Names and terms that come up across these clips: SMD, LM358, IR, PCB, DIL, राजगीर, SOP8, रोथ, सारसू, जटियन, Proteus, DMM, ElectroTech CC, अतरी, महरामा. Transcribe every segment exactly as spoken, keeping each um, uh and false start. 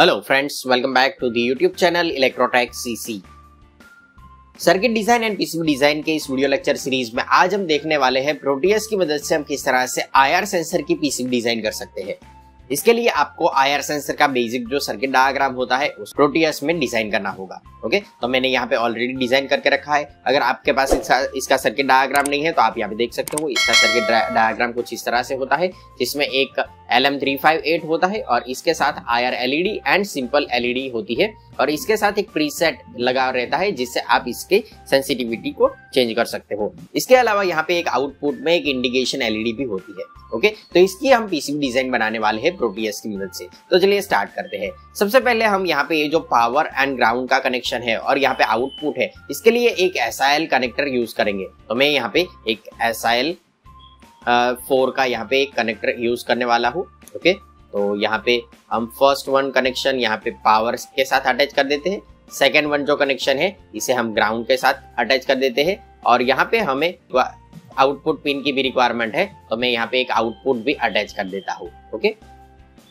Hello friends, welcome back to the YouTube channel ElectroTech C C। Circuit design and PCB design के इस video lecture series में आज हम देखने वाले हैं प्रोटियस की मदद से हम किस तरह से आई आर सेंसर की पीसीबी डिजाइन कर सकते हैं। इसके लिए आपको आई आर सेंसर का बेसिक जो सर्किट डायग्राम होता है उस प्रोटियस में डिजाइन करना होगा। ओके, तो मैंने यहाँ पे ऑलरेडी डिजाइन करके रखा है। अगर आपके पास इसका, इसका सर्किट डायग्राम नहीं है तो आप यहाँ पे देख सकते हो। इसका सर्किट डायग्राम कुछ इस तरह से होता है जिसमें एक L M three five eight होता है और इसके साथ I R LED and simple LED होती है और इसके साथ एक प्रीसेट लगा रहता है जिससे आप इसके सेंसिटिविटी को चेंज कर सकते हो। इसके अलावा यहाँ पे एक आउटपुट में एक इंडिकेशन एलईडी भी होती है। ओके, तो इसकी हम पीसीबी डिजाइन बनाने वाले हैं प्रोटियस की मदद से। तो चलिए स्टार्ट करते हैं। सबसे पहले हम यहाँ पे ये जो पावर एंड ग्राउंड का कनेक्शन है और यहाँ पे आउटपुट है, इसके लिए एक S R L connector use करेंगे। तो मैं यहाँ पे एक एस आर एल फोर का यहाँ पे एक कनेक्टर यूज करने वाला हूँ। ओके, तो यहाँ पे हम फर्स्ट वन कनेक्शन यहाँ पे पावर के साथ अटैच कर देते हैं। सेकेंड वन जो कनेक्शन है इसे हम ग्राउंड के साथ अटैच कर देते हैं और यहाँ पे हमें आउटपुट पिन की भी रिक्वायरमेंट है तो मैं यहाँ पे एक आउटपुट भी अटैच कर देता हूँ। ओके,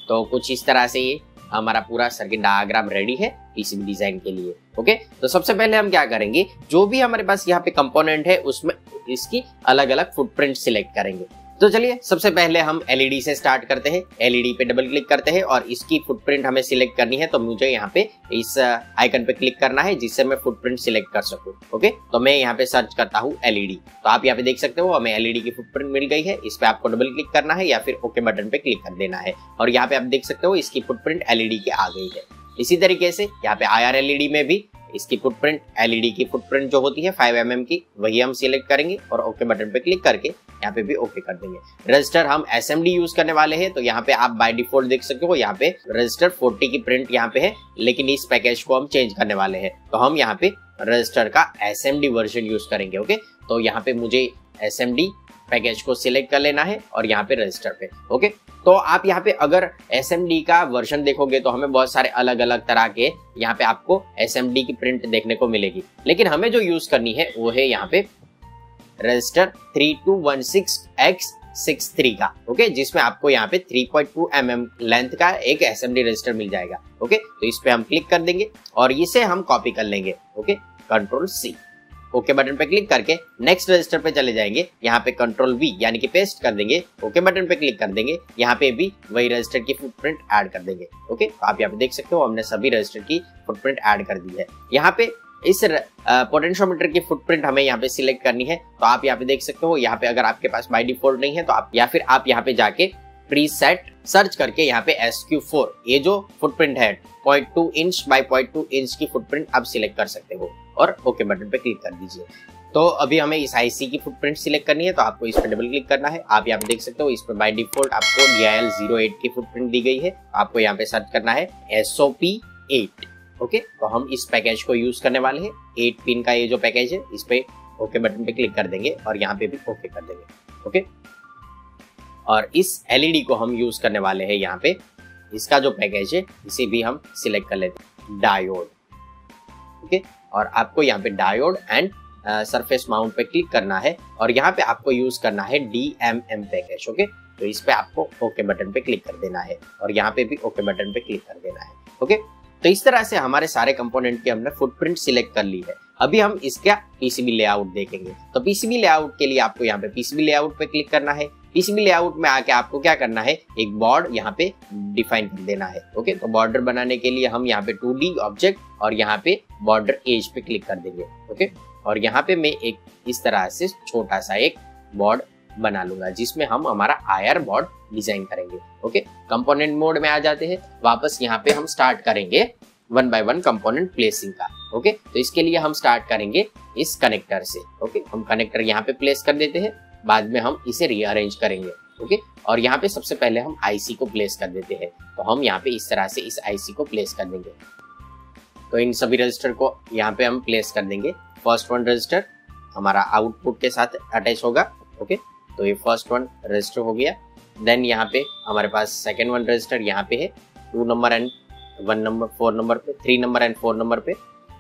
तो कुछ इस तरह से ये हमारा पूरा सर्किट डायग्राम रेडी है पीसीबी डिजाइन के लिए। ओके, तो सबसे पहले हम क्या करेंगे, जो भी हमारे पास यहाँ पे कंपोनेंट है उसमें इसकी अलग अलग फुटप्रिंट सिलेक्ट करेंगे। तो चलिए सबसे पहले हम एलईडी से स्टार्ट करते हैं। एलईडी पे डबल क्लिक करते हैं और इसकी फुटप्रिंट हमें सिलेक्ट करनी है। तो मुझे यहाँ पे इस आइकन पे क्लिक करना है जिससे मैं फुटप्रिंट सिलेक्ट कर सकूं। ओके, तो मैं यहाँ पे सर्च करता हूँ एलईडी। तो आप यहाँ पे देख सकते हो हमें एलईडी की फुटप्रिंट मिल गई है। इस पे आपको डबल क्लिक करना है या फिर ओके बटन पे क्लिक कर देना है और यहाँ पे आप देख सकते हो इसकी फुटप्रिंट एलईडी की आ गई है। इसी तरीके से यहाँ पे आई आर एलईडी में भी इसकी फुटप्रिंट एलईडी की फुटप्रिंट जो होती है फाइव एम एम की वही हम सिलेक्ट करेंगे और ओके बटन पे क्लिक करके यहाँ पे भी ओके कर देंगे। रजिस्टर हम एस एम डी यूज करने वाले हैं तो यहाँ पे आप बाय डिफॉल्ट देख सकते हो यहाँ पे रजिस्टर फोर्टी की प्रिंट यहाँ पे है, लेकिन इस पैकेज को हम चेंज करने वाले हैं तो हम यहाँ पे रजिस्टर का S M D version use करेंगे। ओके, तो यहाँ पे मुझे एस एम डी पैकेज को सिलेक्ट कर लेना है और यहाँ पे रजिस्टर पे। ओके, तो आप यहाँ पे अगर एस एम डी का वर्जन देखोगे तो हमें बहुत सारे अलग अलग तरह के यहाँ पे आपको एस एम डी की प्रिंट देखने को मिलेगी, लेकिन हमें जो यूज करनी है वो है यहाँ पे register thirty two sixteen X sixty three का। ओके, जिसमें आपको यहाँ पे three point two M M length का एक एस एम डी रजिस्टर मिल जाएगा। ओके, तो इस पे हम क्लिक कर देंगे और इसे हम कॉपी कर लेंगे। Okay, control C, okay button पे क्लिक करके नेक्स्ट रजिस्टर पे चले जाएंगे। यहाँ पे कंट्रोल वी यानी कि पेस्ट कर देंगे, ओके बटन पे क्लिक कर देंगे। यहाँ पे भी वही रजिस्टर की फुटप्रिंट ऐड कर देंगे। ओके, तो आप यहाँ पे देख सकते हो हमने सभी रजिस्टर की फुटप्रिंट ऐड कर दी है। यहाँ पे इस पोटेंशियोमीटर की फुटप्रिंट हमें यहाँ पे सिलेक्ट करनी है तो आप यहाँ पे देख सकते हो। यहाँ पे अगर आपके पास बाय डिफॉल्ट नहीं है तो आप या फिर आप यहाँ पे जाके प्रीसेट सर्च करके यहाँ पे एस क्यू फोर ये जो फुटप्रिंट है point two inch by point two inch की फुटप्रिंट आप सिलेक्ट कर सकते हो और ओके बटन पे क्लिक कर दीजिए। तो अभी हमें इस आईसी की फुटप्रिंट सिलेक्ट करनी है तो आपको इस पे डबल क्लिक करना है। आप यहाँ पे देख सकते हो इस पे बाय डिफॉल्ट आपको D I L zero eight की फुटप्रिंट दी गई है। आपको यहाँ पे सर्च करना है S O P eight. Okay, तो हम इस पैकेज को यूज करने वाले हैं। एट पिन का ये जो पैकेज है इस पे ओके बटन पे क्लिक कर देंगे और यहाँ पे भी ओके कर देंगे। ओके, और इस एलईडी को हम यूज करने वाले हैं। यहाँ पे इसका जो पैकेज है इसे भी हम सिलेक्ट कर लेते हैं, डायोड। ओके, और आपको यहाँ पे डायोड एंड सरफेस माउंट पे क्लिक करना है और यहाँ पे आपको यूज करना है D M M package. Okay, तो इस पे आपको ओके बटन पे क्लिक कर देना है और यहाँ पे भी ओके बटन पे क्लिक कर देना है। ओके, तो इस तरह से हमारे सारे कंपोनेंट की हमने फुटप्रिंट सिलेक्ट कर ली है। अभी हम इसका पीसीबी लेआउट देखेंगे। तो पीसीबी लेआउट के लिए आपको यहाँ पे पीसीबी लेआउट पे क्लिक करना है। पीसीबी लेआउट में आके आपको क्या करना है, एक बॉर्ड यहाँ पे डिफाइन कर देना है। ओके, तो बॉर्डर बनाने के लिए हम यहाँ पे टू डी ऑब्जेक्ट और यहाँ पे बॉर्डर एज पे क्लिक कर देंगे। ओके, और यहाँ पे मैं एक इस तरह से छोटा सा एक बॉर्ड बना लूंगा जिसमें हम हमारा आयर बॉर्ड डिजाइन करेंगे। ओके, कंपोनेंट मोड में आ जाते हैं वापस। यहाँ पे हम स्टार्ट करेंगे one by one component placing का। ओके, तो इसके लिए हम स्टार्ट करेंगे इस कनेक्टर से। ओके, हम कनेक्टर यहाँ पे प्लेस कर देते हैं, बाद में हम इसे रीअरेंज करेंगे। ओके, और यहाँ पे सबसे पहले हम आईसी को प्लेस कर देते हैं। तो हम यहाँ पे इस तरह से इस आईसी को प्लेस कर देंगे। तो इन सभी रजिस्टर को यहाँ पे हम प्लेस कर देंगे। फर्स्ट वन रजिस्टर हमारा आउटपुट के साथ अटैच होगा। ओके, तो ये फर्स्ट वन रजिस्टर हो गया। देन यहाँ पे हमारे पास सेकेंड वन रजिस्टर यहाँ पे है, two number and one number four number पे three number and four number पे।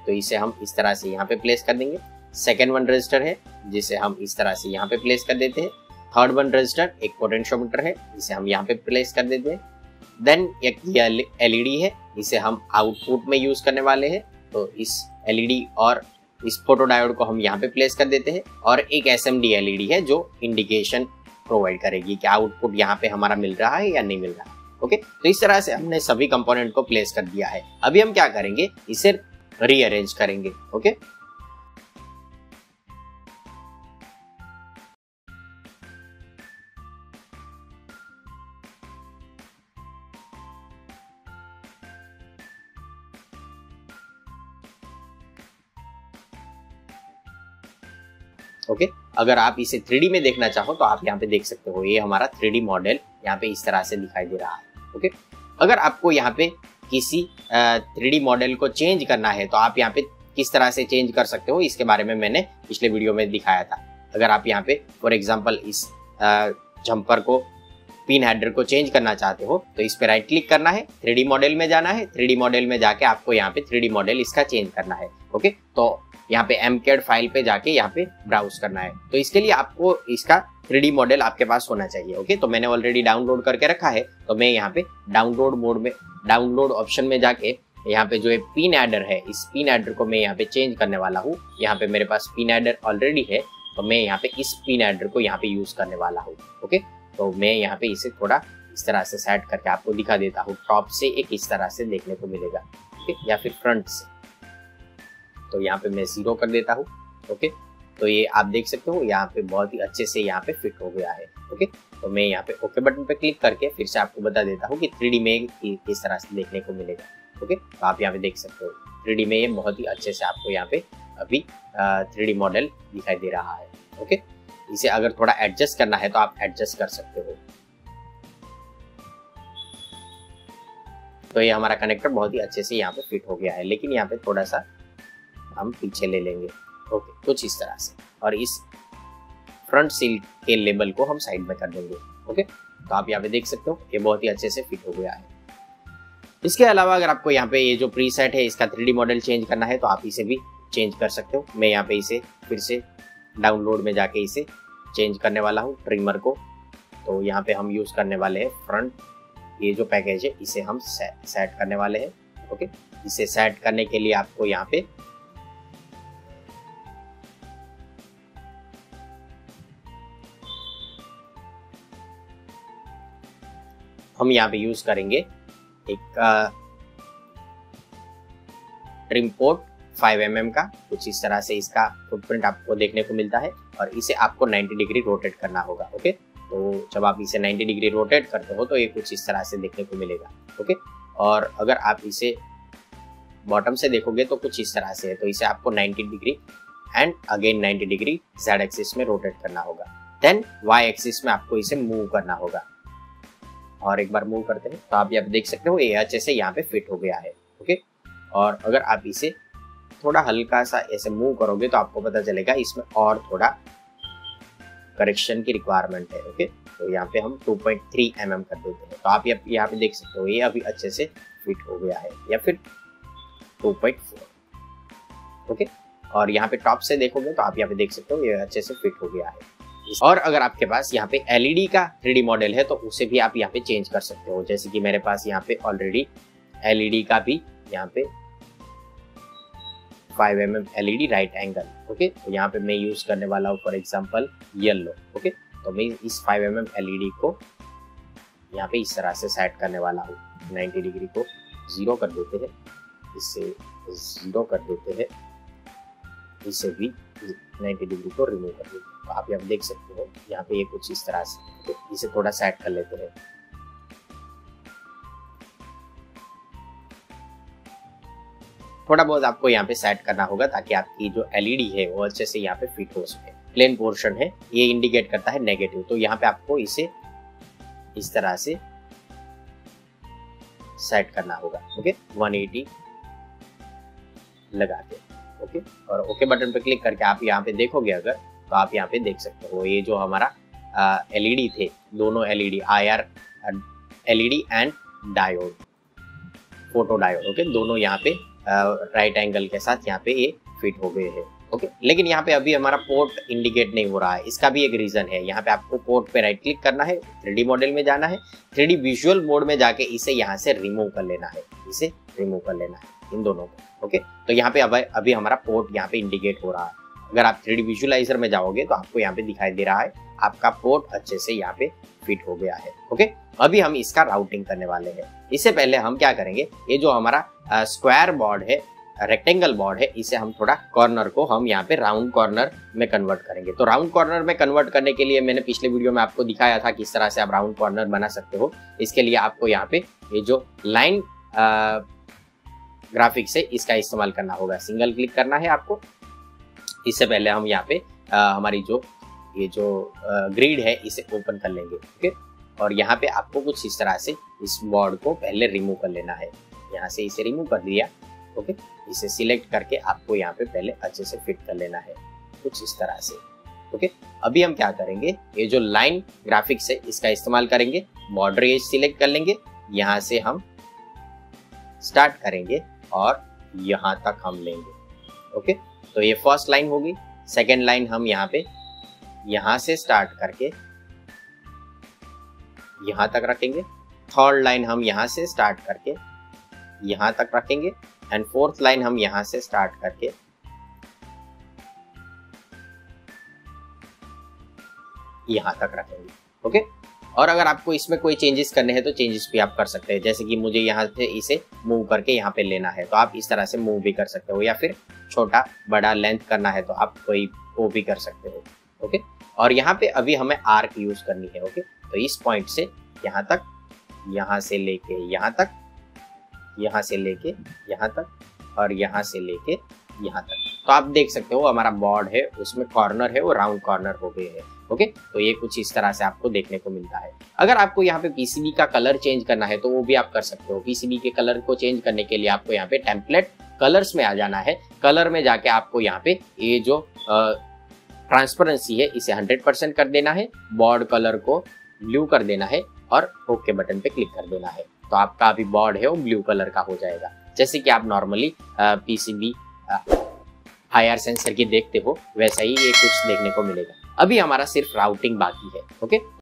तो इसे हम इस तरह से यहाँ पे प्लेस कर देंगे। सेकेंड वन रजिस्टर है जिसे हम इस तरह से यहाँ पे प्लेस कर देते हैं। थर्ड वन रजिस्टर एक पोटेंशियोमीटर है जिसे हम यहाँ पे प्लेस कर देते हैं। देन एक ये एलईडी है, इसे हम आउटपुट में यूज करने वाले हैं, तो इस एलईडी और इस फोटोडायोड को हम यहाँ पे प्लेस कर देते हैं। और एक एसएमडी एलईडी है जो इंडिकेशन प्रोवाइड करेगी कि आउटपुट यहाँ पे हमारा मिल रहा है या नहीं मिल रहा है। ओके, तो इस तरह से हमने सभी कंपोनेंट को प्लेस कर दिया है। अभी हम क्या करेंगे, इसे रीअरेंज करेंगे। Okay, okay okay? अगर आप इसे थ्री डी में देखना चाहो तो आप यहाँ पे देख सकते हो, ये हमारा थ्री डी मॉडल यहाँ पे इस तरह से दिखाई दे रहा है। Okay okay? अगर आपको यहाँ पे किसी थ्री डी मॉडल को चेंज करना है तो आप यहाँ पे किस तरह से चेंज कर सकते हो, इसके बारे में मैंने पिछले वीडियो में दिखाया था। अगर आप यहाँ पे फॉर एग्जाम्पल इस जम्पर को, पिन हेडर को चेंज करना चाहते हो तो इस पर राइट क्लिक करना है, थ्री डी मॉडल में जाना है, थ्री डी मॉडल में जाके आपको यहाँ पे थ्री डी मॉडल इसका चेंज करना है। Okay okay? तो यहाँ पे एमकेड फाइल पे जाके यहाँ पे ब्राउज करना है, तो इसके लिए आपको इसका थ्री डी मॉडल आपके पास होना चाहिए। ओके, तो मैंने ऑलरेडी डाउनलोड करके रखा है, तो मैं यहाँ पे डाउनलोड मोड में, डाउनलोड ऑप्शन में जाके यहाँ पे जो पिन एडर है, इस पिन एडर को मैं यहाँ पे चेंज करने वाला हूँ। यहाँ पे मेरे पास पिन एडर ऑलरेडी है, तो मैं यहाँ पे इस पिन एडर को यहाँ पे यूज करने वाला हूँ। ओके, तो मैं यहाँ पे इसे थोड़ा इस तरह से सेट करके आपको दिखा देता हूँ। टॉप से एक इस तरह से देखने को मिलेगा, ओके, या फिर फ्रंट से, तो यहाँ पे मैं जीरो कर देता हूँ। ओके, तो ये आप देख सकते हो यहाँ पे बहुत ही अच्छे से यहाँ पे फिट हो गया है। ओके, तो मैं यहाँ पे ओके बटन पे क्लिक करके फिर से आपको बता देता हूँ कि थ्री डी में किस तरह से देखने को मिलेगा। ओके, तो आप यहाँ पे देख सकते हो थ्री डी में ये बहुत ही अच्छे से आपको यहाँ पे अभी थ्री डी मॉडल दिखाई दे रहा है। ओके, इसे अगर थोड़ा एडजस्ट करना है तो आप एडजस्ट कर सकते हो। तो ये हमारा कनेक्टर बहुत ही अच्छे से यहाँ पे फिट हो गया है, लेकिन यहाँ पे थोड़ा सा हम पीछे ले लेंगे। ओके, कुछ इस तरह से, और इस फ्रंट सील के लेबल को हम साइड में कर देंगे। ओके, तो आप यहाँ पे देख सकते हो ये बहुत ही अच्छे से फिट हो गया है। इसके अलावा अगर आपको यहाँ पे ये जो प्रीसेट है इसका थ्री डी मॉडल चेंज करना है तो आप इसे भी चेंज कर सकते हो। मैं यहाँ पे इसे फिर से डाउनलोड में जाके इसे चेंज करने वाला हूँ, ट्रिमर को। तो यहाँ पे हम यूज करने वाले हैं फ्रंट, ये जो पैकेज है इसे हम सेट करने वाले हैं। ओके, इसे सेट करने के लिए आपको यहाँ पे हम यहाँ पे यूज करेंगे एक trim pot five M M का। कुछ इस तरह से इसका फुटप्रिंट आपको देखने को मिलता है, और इसे आपको नाइंटी डिग्री रोटेट करना होगा। ओके, तो जब आप इसे नाइंटी डिग्री रोटेट करते हो तो ये कुछ इस तरह से देखने को मिलेगा। ओके, और अगर आप इसे बॉटम से देखोगे तो कुछ इस तरह से है, तो इसे आपको ninety degree and again ninety degree Z axis में रोटेट करना होगा। देन वाई एक्सिस में आपको इसे मूव करना होगा, और एक बार मूव करते हैं तो आप यहाँ पे देख सकते हो ये अच्छे से यहाँ पे फिट हो गया है। ओके, और अगर आप इसे थोड़ा हल्का सा ऐसे मूव करोगे तो आपको पता चलेगा इसमें और थोड़ा करेक्शन की रिक्वायरमेंट है। ओके, तो यहाँ पे हम two point three M M कर देते हैं, तो आप यहाँ पे देख सकते हो ये अभी अच्छे से फिट हो गया है, या फिर टू पॉइंट फोर। ओके, और यहाँ पे टॉप से देखोगे तो आप यहाँ पे देख सकते हो ये अच्छे से फिट हो गया है। और अगर आपके पास यहाँ पे एलईडी का थ्री डी मॉडल है तो उसे भी आप यहाँ पे चेंज कर सकते हो, जैसे कि मेरे पास यहाँ पे ऑलरेडी एलईडी का भी यहाँ पे five M M LED right angle. Okay, तो यहाँ पे मैं यूज करने वाला हूँ फॉर एग्जांपल येलो। ओके, तो मैं इस फाइव एम एम एलईडी को यहाँ पे इस तरह से सेट करने वाला हूँ। नाइंटी डिग्री को जीरो कर देते हैं, इससे जीरो कर देते हैं, इसे भी नाइंटी डिग्री को रिमूव कर देते हैं। तो आप यहाँ देख सकते हो यहाँ पे ये कुछ इस तरह से, तो इसे थोड़ा सेट कर लेते हैं। थोड़ा बहुत आपको यहाँ पे सेट करना होगा ताकि आपकी जो एलईडी है वो अच्छे से यहाँ पे फिट हो सके। प्लेन पोर्शन है, ये इंडिकेट करता है नेगेटिव, तो यहाँ पे आपको इसे इस तरह से सेट करना होगा। ओके, वन एटी लगा के, ओके, और ओके बटन पे क्लिक करके आप यहाँ पे देखोगे अगर, तो आप यहाँ पे देख सकते हो ये जो हमारा एलईडी थे, दोनों LED, IR LED and diode, photo diode, okay, दोनों यहाँ पे राइट एंगल के साथ यहाँ पे ये फिट हो गए हैं। ओके। लेकिन यहाँ पे अभी हमारा पोर्ट इंडिकेट नहीं हो रहा है, इसका भी एक रीजन है। यहाँ पे आपको पोर्ट पे राइट क्लिक करना है, थ्री डी मॉडल में जाना है, थ्री डी विजुअल मोड में जाके इसे यहाँ से रिमूव कर लेना है, इसे रिमूव कर लेना है इन दोनों को। ओके, तो यहाँ पे अभी अभी हमारा पोर्ट यहाँ पे इंडिकेट हो रहा है। अगर आप थ्री डी विजुअलाइजर में जाओगे तो आपको यहाँ पे दिखाई दे रहा है आपका पोर्ट अच्छे से यहाँ पे फिट हो गया है। ओके, अभी हम इसका राउटिंग करने वाले हैं। इससे पहले हम क्या करेंगे, ये जो हमारा स्क्वायर बॉर्ड है, रेक्टेंगल बॉर्ड है, इसे हम थोड़ा कॉर्नर को हम यहाँ पे राउंड कॉर्नर में कन्वर्ट करेंगे। तो राउंड कॉर्नर में कन्वर्ट करने के लिए मैंने पिछले वीडियो में आपको दिखाया था किस तरह से आप राउंड कॉर्नर बना सकते हो। इसके लिए आपको यहाँ पे ये जो लाइन ग्राफिक्स है इसका इस्तेमाल करना होगा, सिंगल क्लिक करना है आपको। इससे पहले हम यहाँ पे आ, हमारी जो ये जो ग्रिड है इसे ओपन कर लेंगे। ओके, और यहाँ पे आपको कुछ इस तरह से इस बॉर्ड को पहले रिमूव कर लेना है। यहाँ से इसे रिमूव कर दिया। ओके, इसे सिलेक्ट करके आपको यहाँ पे पहले अच्छे से फिट कर लेना है कुछ इस तरह से। ओके, अभी हम क्या करेंगे, ये जो लाइन ग्राफिक्स है इसका इस्तेमाल करेंगे, बॉर्डर एज सिलेक्ट कर लेंगे, यहाँ से हम स्टार्ट करेंगे और यहाँ तक हम लेंगे। ओके, तो ये फर्स्ट लाइन होगी। सेकेंड लाइन हम यहाँ पे यहाँ से स्टार्ट करके यहाँ तक रखेंगे। थर्ड लाइन हम यहाँ से स्टार्ट करके यहाँ तक रखेंगे। एंड फोर्थ लाइन हम यहाँ से स्टार्ट करके यहाँ तक रखेंगे। ओके, और अगर आपको इसमें कोई चेंजेस करने हैं तो चेंजेस भी आप कर सकते हैं, जैसे कि मुझे यहाँ से इसे मूव करके यहाँ पे लेना है तो आप इस तरह से मूव भी कर सकते हो, या फिर छोटा बड़ा लेंथ करना है तो आप कोई वो भी कर सकते हो। ओके, और यहाँ पे अभी हमें आर्क यूज करनी है। ओके, तो इस पॉइंट से यहाँ तक, यहाँ से लेके यहाँ तक, यहाँ से लेके यहाँ तक, और यहाँ से लेके यहाँ तक। तो आप देख सकते हो हमारा बॉर्ड है उसमें कॉर्नर है वो राउंड कॉर्नर हो गए हैं। ओके, तो ये कुछ इस तरह से आपको देखने को मिलता है। अगर आपको यहाँ पे पीसीबी का कलर चेंज करना है तो वो भी आप कर सकते हो। पीसीबी के कलर को चेंज करने के लिए आपको यहाँ पे टेम्पलेट कलर्स में आ जाना है। कलर में जाके आपको यहाँ पे ये जो ट्रांसपेरेंसी है इसे हंड्रेड परसेंट कर देना है, बॉर्ड कलर को ब्लू कर देना है और ओके बटन पे क्लिक कर देना है। तो आपका अभी बॉर्ड है वो ब्लू कलर का हो जाएगा, जैसे कि आप normally PCB I R sensor की देखते हो वैसा ही ये कुछ देखने को मिलेगा। अभी हमारा सिर्फ राउटिंग बाकी है। ओके।